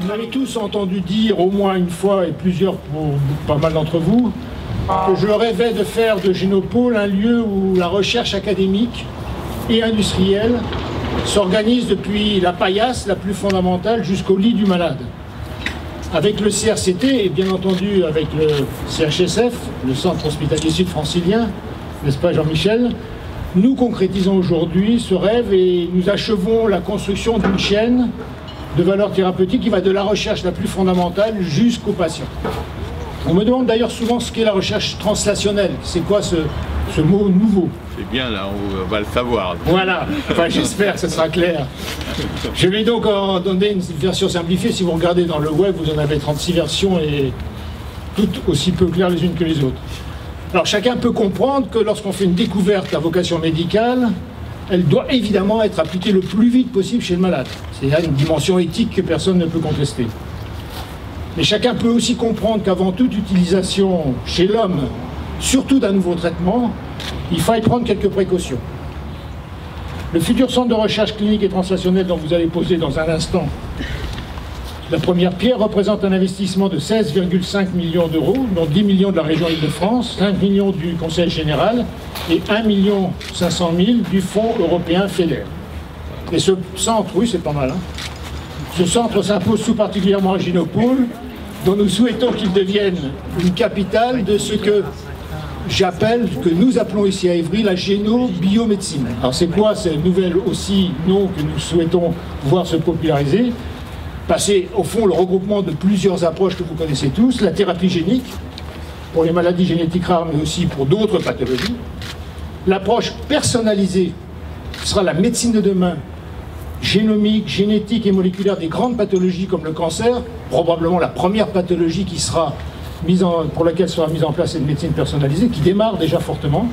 Vous avez tous entendu dire au moins une fois, et plusieurs pour pas mal d'entre vous, que je rêvais de faire de Génopôle un lieu où la recherche académique et industrielle s'organise depuis la paillasse la plus fondamentale jusqu'au lit du malade. Avec le CRCT et bien entendu avec le CHSF, le Centre hospitalier sud francilien, n'est-ce pas Jean-Michel, nous concrétisons aujourd'hui ce rêve et nous achevons la construction d'une chaîne de valeur thérapeutique qui va de la recherche la plus fondamentale jusqu'au patient. On me demande d'ailleurs souvent ce qu'est la recherche translationnelle. C'est quoi ce mot nouveau? C'est bien là, on va le savoir. Voilà, enfin j'espère que ce sera clair. Je vais donc en donner une version simplifiée. Si vous regardez dans le web, vous en avez 36 versions et toutes aussi peu claires les unes que les autres. Alors chacun peut comprendre que lorsqu'on fait une découverte à vocation médicale, elle doit évidemment être appliquée le plus vite possible chez le malade. C'est là une dimension éthique que personne ne peut contester. Mais chacun peut aussi comprendre qu'avant toute utilisation chez l'homme, surtout d'un nouveau traitement, il faille prendre quelques précautions. Le futur centre de recherche clinique et translationnelle dont vous allez poser dans un instant la première pierre représente un investissement de 16,5 millions d'euros, dont 10 millions de la région Île-de-France, 5 millions du Conseil général et 1 500 000 du Fonds européen FEDER. Et ce centre, oui c'est pas mal, hein, ce centre s'impose tout particulièrement à Génopôle, dont nous souhaitons qu'il devienne une capitale de ce que j'appelle, que nous appelons ici à Évry, la géno-biomédecine. Alors c'est quoi cette nouvelle aussi nom que nous souhaitons voir se populariser? C'est au fond le regroupement de plusieurs approches que vous connaissez tous, la thérapie génique, pour les maladies génétiques rares, mais aussi pour d'autres pathologies. L'approche personnalisée sera la médecine de demain, génomique, génétique et moléculaire des grandes pathologies comme le cancer, probablement la première pathologie qui sera pour laquelle sera mise en place cette médecine personnalisée, qui démarre déjà fortement,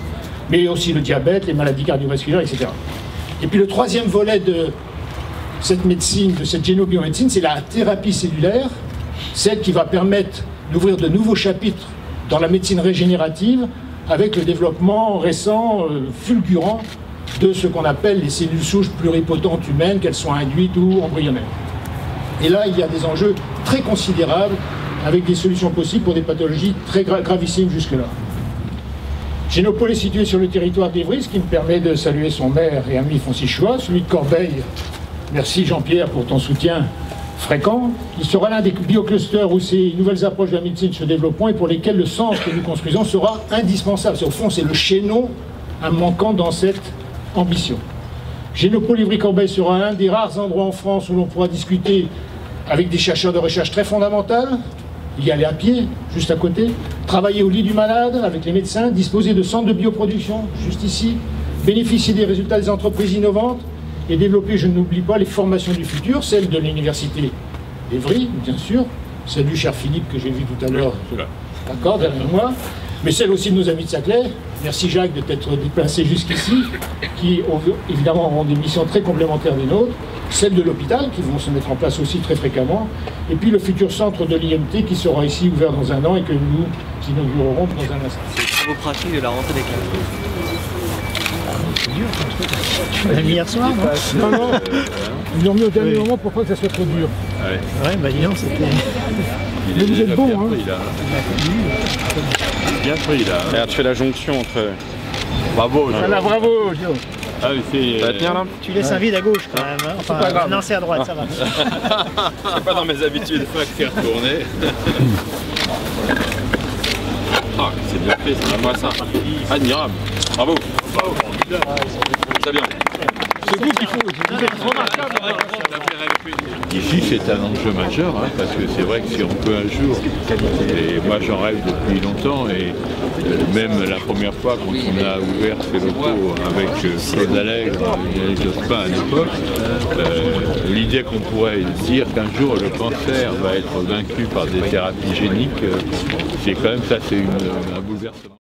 mais aussi le diabète, les maladies cardiovasculaires, etc. Et puis le troisième volet de cette médecine, de cette génobiomédecine, c'est la thérapie cellulaire, celle qui va permettre d'ouvrir de nouveaux chapitres dans la médecine régénérative avec le développement récent, fulgurant, de ce qu'on appelle les cellules souches pluripotentes humaines, qu'elles soient induites ou embryonnaires. Et là, il y a des enjeux très considérables avec des solutions possibles pour des pathologies très gravissimes jusque-là. Génopôle est situé sur le territoire d'Évry, ce qui me permet de saluer son maire et ami Francischois, celui de Corbeil. Merci Jean-Pierre pour ton soutien fréquent. Il sera l'un des bioclusters où ces nouvelles approches de la médecine se développeront et pour lesquelles le centre que nous construisons sera indispensable. Au fond, c'est le chaînon manquant dans cette ambition. Génopôle Évry-Corbeil sera l'un des rares endroits en France où l'on pourra discuter avec des chercheurs de recherche très fondamentale, y aller à pied, juste à côté, travailler au lit du malade avec les médecins, disposer de centres de bioproduction, juste ici, bénéficier des résultats des entreprises innovantes, et développer, je n'oublie pas, les formations du futur, celles de l'université d'Évry, bien sûr, celle du cher Philippe que j'ai vu tout à l'heure, d'accord, derrière moi, mais celle aussi de nos amis de Saclay, merci Jacques de t'être déplacé jusqu'ici, qui évidemment auront des missions très complémentaires des nôtres, celle de l'hôpital, qui vont se mettre en place aussi très fréquemment, et puis le futur centre de l'IMT qui sera ici ouvert dans un an et que nous inaugurerons dans un instant. C'est les travaux pratiques de la rentrée des classes. Hier soir, non? Non, non. Ils l'ont mis au dernier moment pour pas que ça soit trop dur. Ouais, ouais bah dis donc, c'était... Vous êtes bon, hein? Bien pris, là. Regarde, tu fais la jonction entre... Bravo, Gio. Voilà, bravo, Gio. Ah oui, ça va tenir, là? Tu laisses un vide à gauche, quand même. Hein. Enfin, non, c'est à droite, ça va. C'est pas dans mes habitudes. Faut que c'est retourné. Ah, c'est bien fait, c'est vraiment ça. Admirable. Bravo. Bravo. Très bien. C'est vous qui faut remarquable. Ici, c'est un enjeu majeur, hein, parce que c'est vrai que si on peut un jour, et moi j'en rêve depuis longtemps, et même la première fois quand on a ouvert ces locaux avec Claude Allègre et Jospin à l'époque, l'idée qu'on pourrait dire qu'un jour le cancer va être vaincu par des thérapies géniques, c'est quand même ça, c'est un bouleversement.